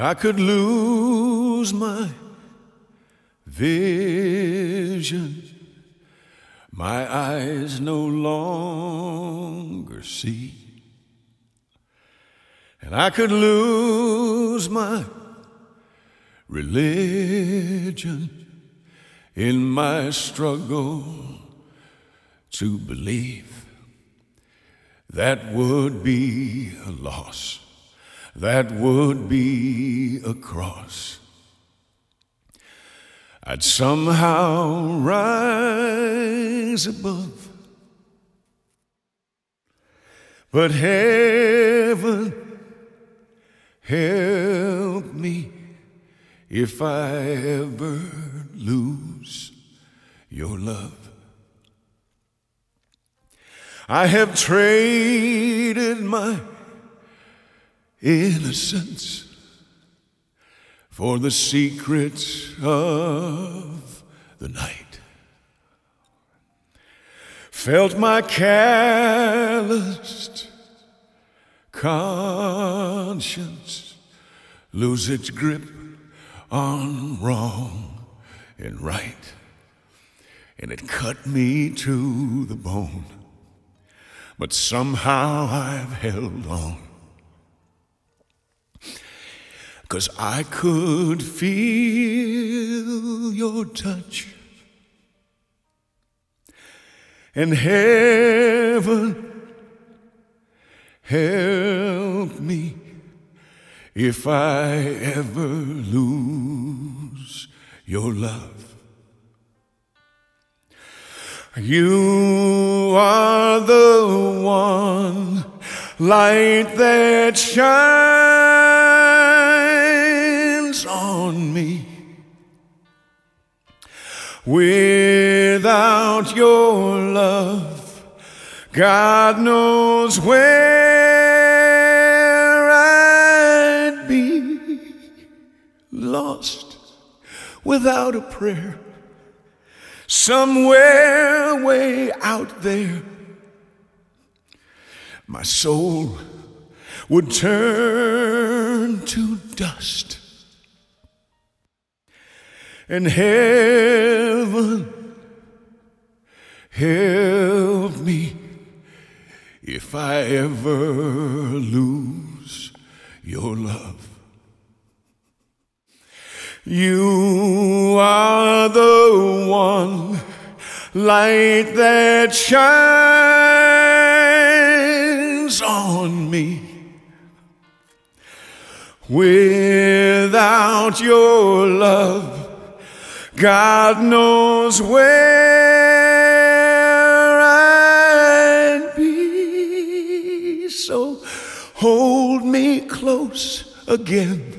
I could lose my vision. My eyes no longer see. And I could lose my religion in my struggle to believe. That would be a loss. That would be a cross. I'd somehow rise above, but heaven help me if I ever lose your love. I have traded my innocence for the secrets of the night. Felt my calloused conscience lose its grip on wrong and right, and it cut me to the bone, but somehow I've held on. 'Cause I could feel your touch, and heaven help me if I ever lose your love. You are the one light that shines on me. Without your love, God knows where I'd be. Lost without a prayer, somewhere way out there. My soul would turn to dust, and heaven help me if I ever lose your love. You are the one light that shines on me. Without your love, God knows where I'd be. So hold me close again.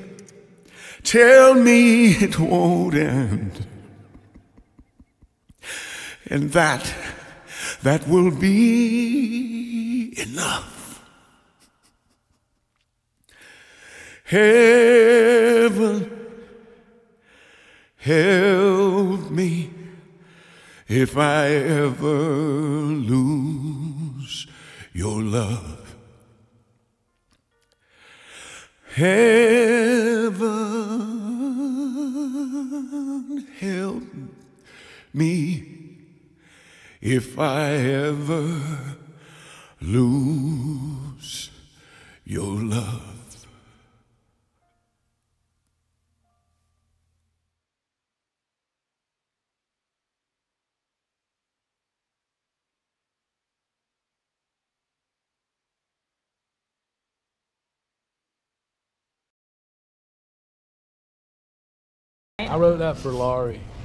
Tell me it won't end. And that will be enough. Heaven, help me if I ever lose your love. Heaven, help me if I ever lose your love. I wrote that for Lari.